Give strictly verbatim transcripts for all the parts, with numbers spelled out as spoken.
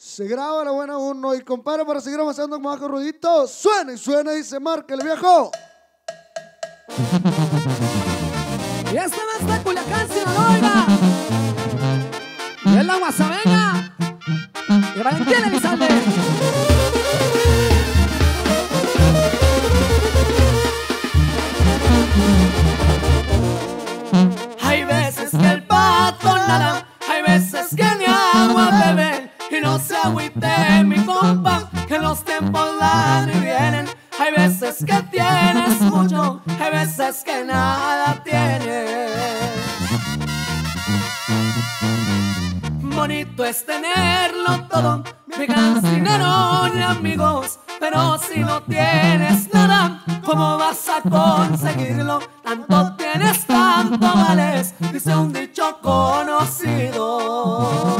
Se graba la buena uno y compadre para seguir avanzando con más corrudito. Suena y suena y se marca el viejo. Y esta vez está Culiacán, Sinaloa. Y es la Guasaveña. Y Valentín Elizalde. Hay veces que el pato nada, hay veces que ni agua bebe. Y no se agüite mi compa, que los tiempos van y vienen. Hay veces que tienes mucho, hay veces que nada tienes. Bonito es tenerlo todo, migas, dinero y amigos, pero si no tienes nada, ¿cómo vas a conseguirlo? Tanto tienes, tanto vales, dice un dicho conocido.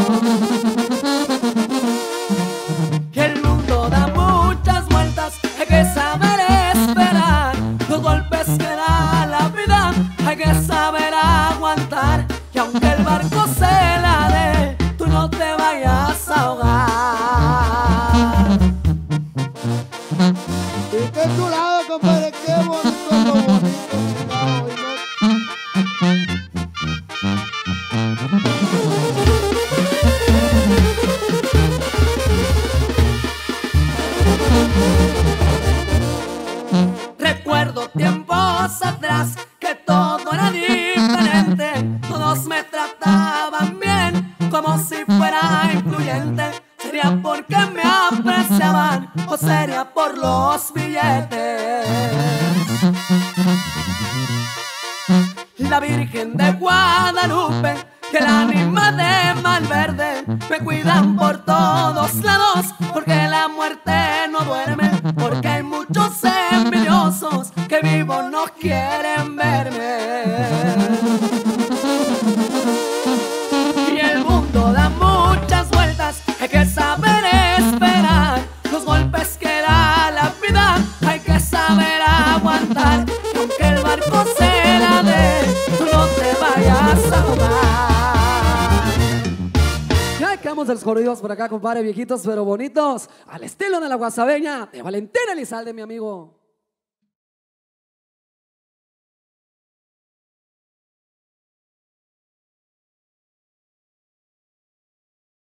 La Virgen de Guadalupe y el ánima de Malverde me cuidan por todos lados, porque la muerte no duerme, porque hay muchos envidiosos que vivos no quieren verme. Y el mundo da muchas vueltas, hay que saber esperar los golpes que da la vida, hay que saber aguantar, y aunque el barco se quedamos de los corridos por acá, compadre, viejitos pero bonitos, al estilo de la Guasaveña de Valentín Elizalde, mi amigo.